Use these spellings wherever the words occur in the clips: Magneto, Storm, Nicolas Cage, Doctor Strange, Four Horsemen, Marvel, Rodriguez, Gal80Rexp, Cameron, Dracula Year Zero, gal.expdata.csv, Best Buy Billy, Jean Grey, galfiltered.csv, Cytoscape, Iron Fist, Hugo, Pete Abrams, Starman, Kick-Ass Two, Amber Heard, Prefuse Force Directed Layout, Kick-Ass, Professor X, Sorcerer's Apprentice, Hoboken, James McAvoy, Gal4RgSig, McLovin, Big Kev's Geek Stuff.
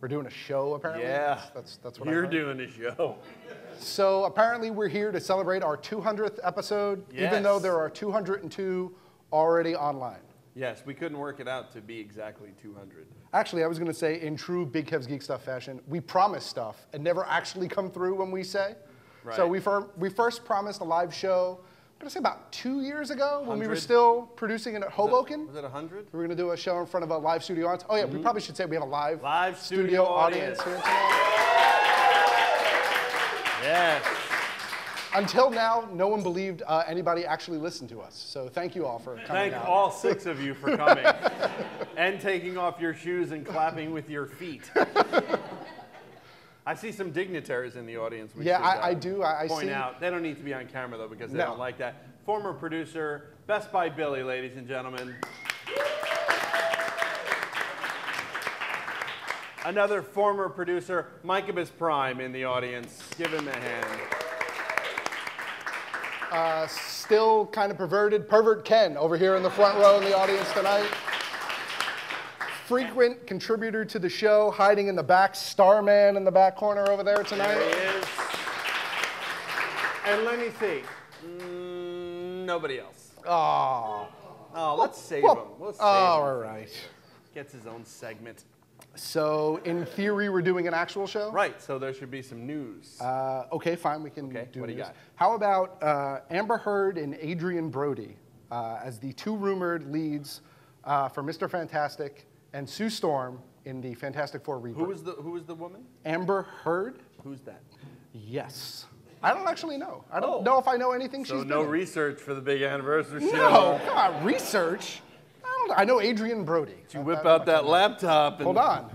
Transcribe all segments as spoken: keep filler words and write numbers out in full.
We're doing a show, apparently. Yeah, that's, that's, that's what you're doing a show. So apparently we're here to celebrate our two hundredth episode, yes. Even though there are two hundred and two already online. Yes, we couldn't work it out to be exactly two hundred. Actually, I was going to say, in true Big Kev's Geek Stuff fashion, we promise stuff and never actually come through when we say. Right. So we, fir we first promised a live show, I'm going to say about two years ago, when one hundred? We were still producing it at Hoboken. Was it one hundred? We were going to do a show in front of a live studio audience. Oh, yeah, mm-hmm. We probably should say we have a live, live studio, studio audience, audience here tonight. Yes. Until now, no one believed uh, anybody actually listened to us. So thank you all for coming. Thank out. all six of you for coming and taking off your shoes and clapping with your feet. I see some dignitaries in the audience. We yeah, should, I, uh, I do. I point see. out they don't need to be on camera though because they no. don't like that. Former producer, Best Buy Billy, ladies and gentlemen. Another former producer, Micobus Prime, in the audience. Give him a hand. Uh, still kind of perverted, Pervert Ken over here in the front row in the audience tonight. Frequent contributor to the show, hiding in the back, Starman in the back corner over there tonight. There he is. And let me see, mm, nobody else. Oh, oh, let's save well, him. We'll save oh, him. All right. Gets his own segment. So in theory, we're doing an actual show? Right, so there should be some news. Uh, okay, fine, we can okay, do what news. Do you got? How about uh, Amber Heard and Adrian Brody uh, as the two rumored leads uh, for Mister Fantastic and Sue Storm in the Fantastic Four reboot. Who is the, who is the woman? Amber Heard. Who's that? Yes. I don't actually know. I don't oh. know if I know anything so she's no doing. So no research for the big anniversary no, show? No, not research. I know Adrian Brody. Did you whip out that laptop? And hold on.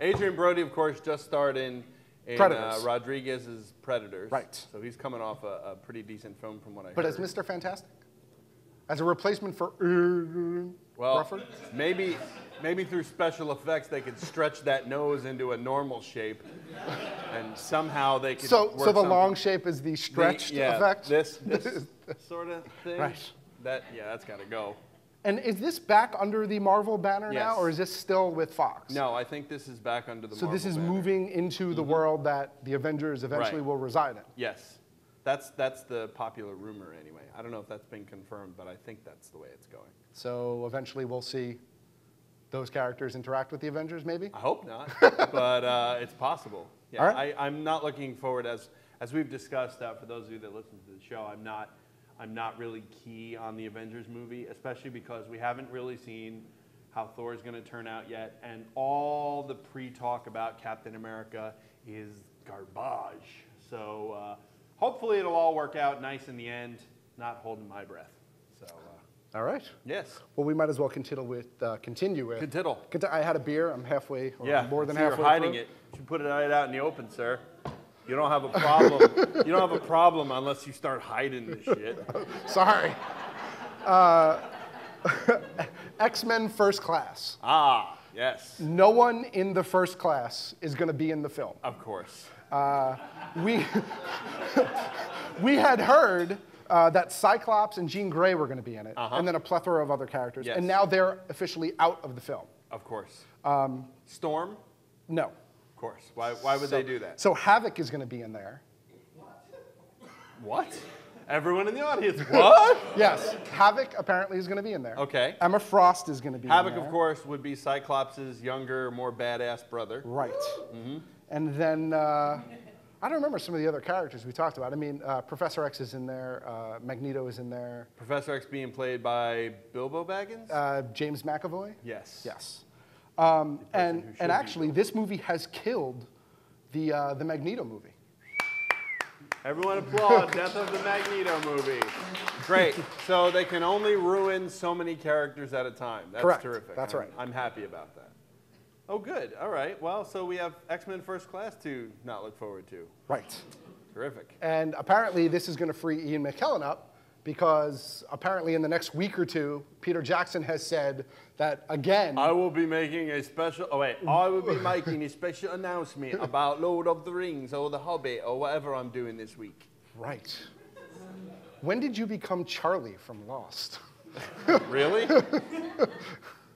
Adrian Brody, of course, just starred in, in uh, Rodriguez's Predators. Right. So he's coming off a, a pretty decent film from what I but heard. But as Mister Fantastic? As a replacement for Erwin well, Rufford? Maybe, maybe through special effects they could stretch that nose into a normal shape and somehow they could so, work So the something. long shape is the stretched the, yeah, effect? This, this sort of thing? Right. That, yeah, that's got to go. And is this back under the Marvel banner yes. now, or is this still with Fox? No, I think this is back under the so Marvel So this is banner. moving into the mm-hmm. world that the Avengers eventually right. will reside in? Yes. That's, that's the popular rumor anyway. I don't know if that's been confirmed, but I think that's the way it's going. So eventually we'll see those characters interact with the Avengers, maybe? I hope not, but uh, it's possible. Yeah, all right. I, I'm not looking forward, as, as we've discussed, uh, for those of you that listen to the show, I'm not... I'm not really key on the Avengers movie, especially because we haven't really seen how Thor's going to turn out yet, and all the pre-talk about Captain America is garbage. So uh, hopefully it'll all work out nice in the end, not holding my breath. So, uh, all right. Yes. Well, we might as well continue with... Uh, continue with Continue. I had a beer. I'm halfway, or yeah, more than halfway through. Yeah, you're hiding it. You should put it right out in the open, sir. You don't have a problem. You don't have a problem unless you start hiding this shit. Sorry. Uh, X-Men First Class. Ah, yes. No one in the First Class is going to be in the film. Of course. Uh, we we had heard uh, that Cyclops and Jean Grey were going to be in it, uh-huh. and then a plethora of other characters. Yes. And now they're officially out of the film. Of course. Um, Storm? No. Of course. Why, why would so, they do that? So Havoc is going to be in there. What? What? Everyone in the audience, what? Yes. Havoc apparently is going to be in there. Okay. Emma Frost is going to be Havoc, in there. Havoc, of course, would be Cyclops' younger, more badass brother. Right. Mm-hmm. And then, uh, I don't remember some of the other characters we talked about. I mean, uh, Professor X is in there. Uh, Magneto is in there. Professor X being played by Bilbo Baggins? Uh, James McAvoy? Yes. Yes. Um, and and actually, this movie has killed the, uh, the Magneto movie. Everyone applaud, death of the Magneto movie. Great. So they can only ruin so many characters at a time. That's Correct. terrific. That's I'm, right. I'm happy about that. Oh, good. All right. Well, so we have X-Men First Class to not look forward to. Right. Terrific. And apparently, this is going to free Ian McKellen up. Because apparently in the next week or two, Peter Jackson has said that again. I will be making a special, oh wait, I will be making a special announcement about Lord of the Rings or The Hobbit or whatever I'm doing this week. Right. When did you become Charlie from Lost? Really?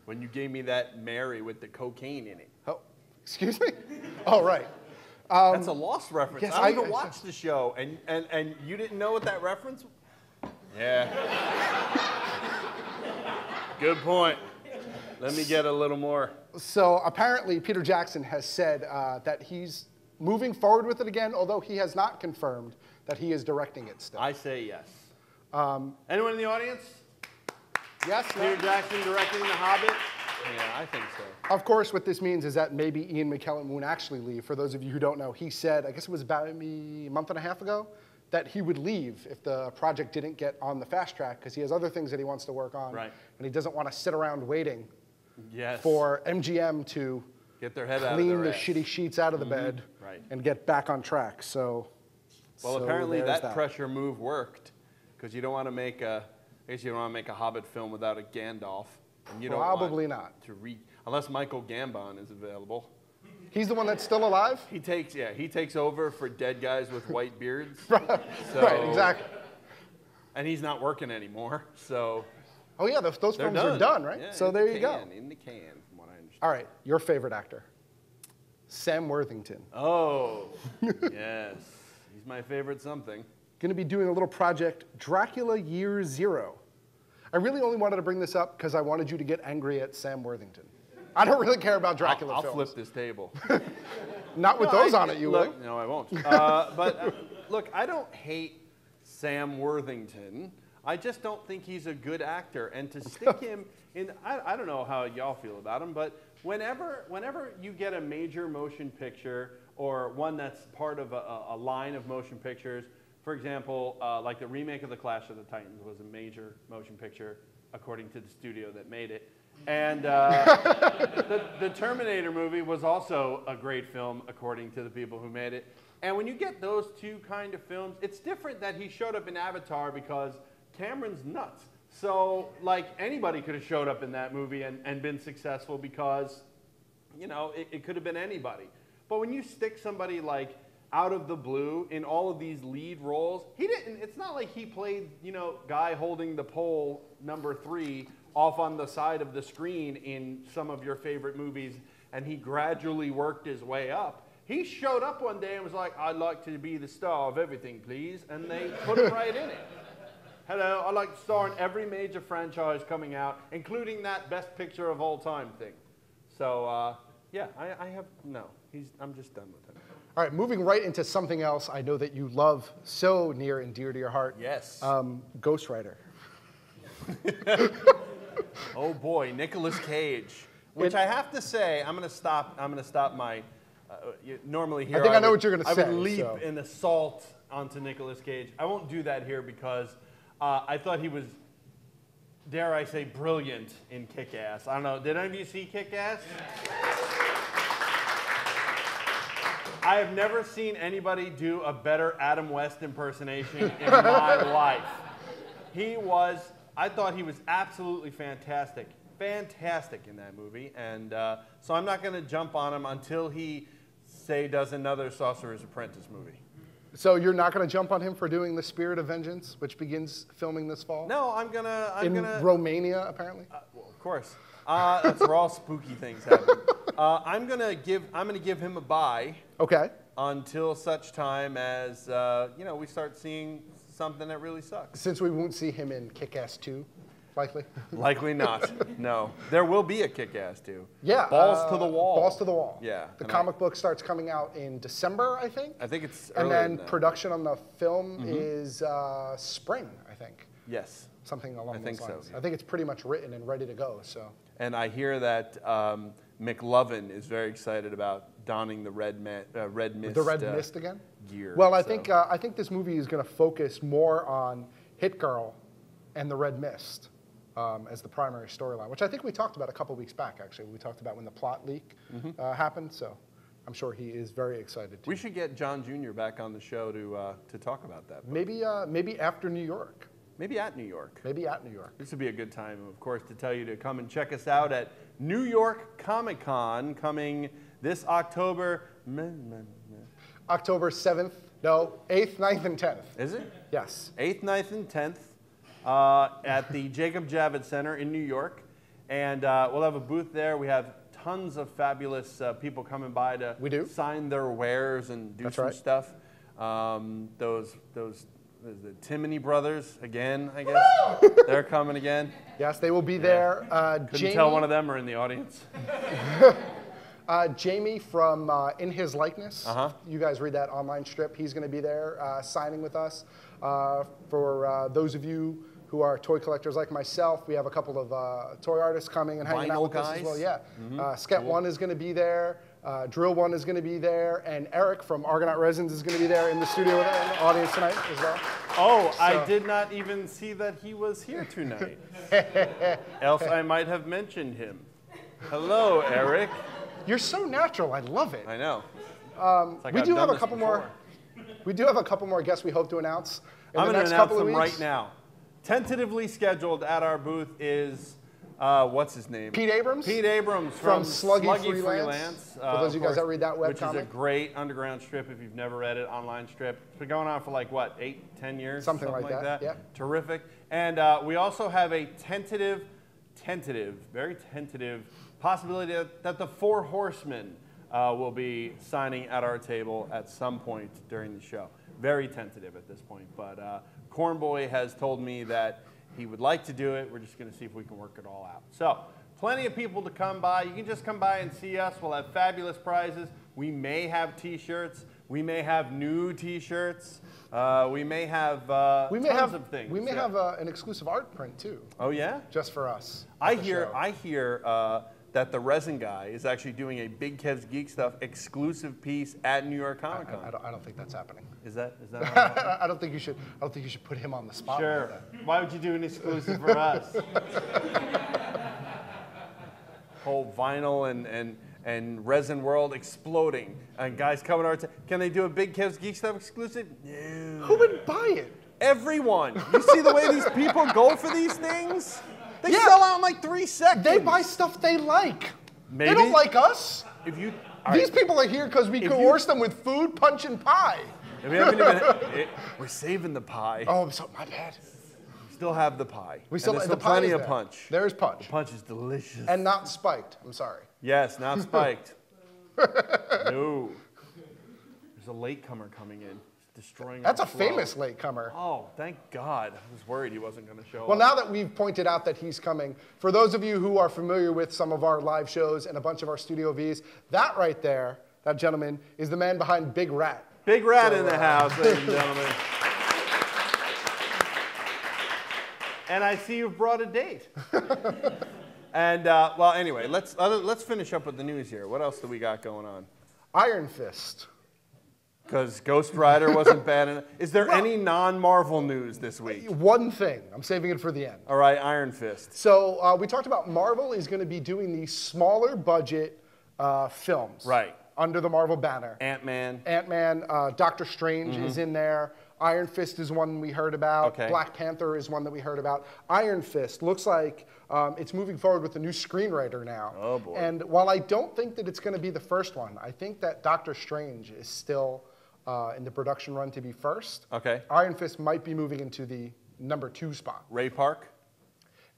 When you gave me that Mary with the cocaine in it. Oh, Excuse me? Oh, right. Um, That's a Lost reference. Yes, I even watched I, the show, and, and, and you didn't know what that reference was? Yeah. Good point. Let me get a little more. So apparently Peter Jackson has said uh, that he's moving forward with it again, although he has not confirmed that he is directing it still. I say yes. Um, Anyone in the audience? Yes. Peter Jackson directing The Hobbit? Yeah, I think so. Of course, what this means is that maybe Ian McKellen won't actually leave. For those of you who don't know, he said, I guess it was about a month and a half ago, that he would leave if the project didn't get on the fast track because he has other things that he wants to work on. Right. And he doesn't want to sit around waiting yes. for M G M to get their head clean out of their the ass. shitty sheets out of the mm-hmm. bed right. and get back on track. So, well, so apparently that, that pressure move worked because you don't want to make a, I guess you don't want to make a Hobbit film without a Gandalf. And you Probably don't want not. To re unless Michael Gambon is available. He's the one that's still alive? He takes, yeah, he takes over for dead guys with white beards. right. So, right, exactly. And he's not working anymore, so. Oh yeah, those, those films done. are done, right? Yeah, so there the you can, go. In the can, from what I understand. All right, your favorite actor, Sam Worthington. Oh, yes, he's my favorite something. Gonna be doing a little project, Dracula Year Zero. I really only wanted to bring this up because I wanted you to get angry at Sam Worthington. I don't really care about Dracula I'll, I'll films. I'll flip this table. Not with no, those I, on it, you look, will. No, I won't. Uh, but uh, look, I don't hate Sam Worthington. I just don't think he's a good actor. And to stick him in, I, I don't know how y'all feel about him, but whenever, whenever you get a major motion picture or one that's part of a, a line of motion pictures, for example, uh, like the remake of The Clash of the Titans was a major motion picture, according to the studio that made it. And uh, the, the Terminator movie was also a great film, according to the people who made it. And when you get those two kind of films, it's different that he showed up in Avatar because Cameron's nuts. So, like, anybody could have showed up in that movie and, and been successful because, you know, it, it could have been anybody. But when you stick somebody, like, out of the blue in all of these lead roles, he didn't, it's not like he played, you know, guy holding the pole number three off on the side of the screen in some of your favorite movies, and he gradually worked his way up. He showed up one day and was like, I'd like to be the star of everything, please, and they put him right in it. Hello, I'd like to star in every major franchise coming out, including that best picture of all time thing. So, uh, yeah, I, I have, no, he's, I'm just done with him. All right, moving right into something else I know that you love so near and dear to your heart. Yes. Um, Ghost Rider. Oh boy, Nicolas Cage, which it, I have to say, I'm gonna stop. I'm gonna stop my. Uh, you, normally here, I think I, I know would, what you're gonna I say. I would leap so. in assault onto Nicolas Cage. I won't do that here because uh, I thought he was, dare I say, brilliant in Kick-Ass. I don't know. Did any of you see Kick-Ass? Yeah. I have never seen anybody do a better Adam West impersonation in my life. He was. I thought he was absolutely fantastic, fantastic in that movie, and uh, so I'm not going to jump on him until he, say, does another Sorcerer's Apprentice movie. So you're not going to jump on him for doing The Spirit of Vengeance, which begins filming this fall? No, I'm going to... I'm in gonna, Romania, apparently? Uh, well, of course. Uh, that's where all spooky things happen. Uh, I'm going to give I'm going to give him a bye. Okay. Until such time as, uh, you know, we start seeing... something that really sucks. Since we won't see him in Kick-Ass Two, likely. Likely not. No, there will be a Kick-Ass Two. Yeah. Balls uh, to the wall. Balls to the wall. Yeah. The comic I, book starts coming out in December, I think. I think it's. And then than production on the film mm-hmm. is uh, spring, I think. Yes. Something along I those think lines. So, yeah. I think it's pretty much written and ready to go. So. And I hear that um, McLovin is very excited about donning the red, ma uh, red mist. The red uh, mist again. Gear, well, I so. think uh, I think this movie is going to focus more on Hit Girl and the Red Mist um, as the primary storyline, which I think we talked about a couple weeks back. Actually, we talked about when the plot leak mm-hmm. uh, happened. So, I'm sure he is very excited. Too. We should get John Junior back on the show to uh, to talk about that. Book. Maybe uh, maybe after New York. Maybe at New York. Maybe at New York. This would be a good time, of course, to tell you to come and check us out at New York Comic Con coming this October. October seventh, no, eighth, ninth, and tenth. Is it? Yes. eighth, ninth, and tenth uh, at the Jacob Javits Center in New York. And uh, we'll have a booth there. We have tons of fabulous uh, people coming by to we do. sign their wares and do That's some right. stuff. Um, those those the Timony brothers again, I guess. They're coming again. Yes, they will be yeah. there. Uh, Couldn't Jamie. tell one of them are in the audience. Uh, Jamie from uh, In His Likeness, uh-huh. you guys read that online strip. He's going to be there uh, signing with us. Uh, for uh, those of you who are toy collectors like myself, we have a couple of uh, toy artists coming and hanging Vinyl out with guys. us as well. Yeah, mm-hmm. uh, Sket cool. One is going to be there, uh, Drill One is going to be there, and Eric from Argonaut Resins is going to be there in the studio with the audience tonight as well. Oh, so. I did not even see that he was here tonight. Else I might have mentioned him. Hello, Eric. You're so natural. I love it. I know. Um, like we I've do have a couple before. more. We do have a couple more guests we hope to announce in I'm the next announce couple of weeks. I'm going to announce them right now. Tentatively scheduled at our booth is uh, what's his name? Pete Abrams. Pete Abrams from, from Sluggy, Sluggy Freelance. Freelance uh, for those of you course, guys that read that webcomic, which comic. is a great underground strip. If you've never read it, online strip. It's been going on for like what, eight, ten years, something, something like, like that. that. Yeah. Terrific. And uh, we also have a tentative, tentative, very tentative. possibility that the Four Horsemen uh, will be signing at our table at some point during the show. Very tentative at this point, but uh, Cornboy has told me that he would like to do it. We're just going to see if we can work it all out. So, plenty of people to come by. You can just come by and see us. We'll have fabulous prizes. We may have T-shirts. We may have new T-shirts. Uh, we may have uh, we may tons have, of things. We may yeah. have uh, an exclusive art print too. Oh yeah, just for us. I hear. I hear. Uh, that the resin guy is actually doing a Big Kev's Geek Stuff exclusive piece at New York Comic Con. I, I, I, don't, I don't think that's happening. Is that? Is that? I don't think you should. I don't think you should put him on the spot. Sure. Like Why would you do an exclusive for us? Whole vinyl and and and resin world exploding, and guys coming out. Can they do a Big Kev's Geek Stuff exclusive? No. Who would buy it? Everyone. You see the way these people go for these things. They yeah. sell out in like three seconds. They buy stuff they like. Maybe. They don't like us. If you, These right. people are here because we if coerced you, them with food, punch, and pie. If we haven't even, it, we're saving the pie. Oh, I'm so, my bad. We still have the pie. We still, and there's still the plenty pie of there. punch. There is punch. The punch is delicious. And not spiked. I'm sorry. Yes, not spiked. No. There's a latecomer coming in. Destroying That's a flow. famous latecomer. Oh, thank God. I was worried he wasn't going to show well, up. Well, now that we've pointed out that he's coming, for those of you who are familiar with some of our live shows and a bunch of our Studio Vs, that right there, that gentleman, is the man behind Big Rat. Big Rat so, in the uh, house, ladies and gentlemen. And I see you've brought a date. And, uh, well, anyway, let's, uh, let's finish up with the news here. What else do we got going on? Iron Fist. Because Ghost Rider wasn't bad enough. Is there well, any non-Marvel news this week? One thing. I'm saving it for the end. All right, Iron Fist. So uh, we talked about Marvel is going to be doing these smaller budget uh, films. Right. Under the Marvel banner. Ant-Man. Ant-Man. Uh, Doctor Strange mm-hmm. is in there. Iron Fist is one we heard about. Okay. Black Panther is one that we heard about. Iron Fist looks like um, it's moving forward with a new screenwriter now. Oh, boy. And while I don't think that it's going to be the first one, I think that Doctor Strange is still... Uh, in the production run to be first. Okay. Iron Fist might be moving into the number two spot. Ray Park?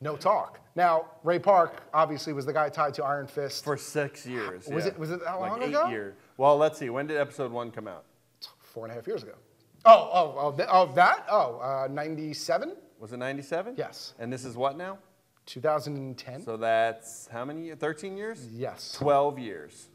No talk. Now, Ray Park obviously was the guy tied to Iron Fist. For six years. Was, yeah. it, was it that long like ago? Eight years. Well, let's see. When did episode one come out? Four and a half years ago. Oh, oh, oh, th oh that? Oh, uh, ninety-seven? Was it ninety-seven? Yes. And this is what now? two thousand ten. So that's how many? thirteen years? Yes. twelve years.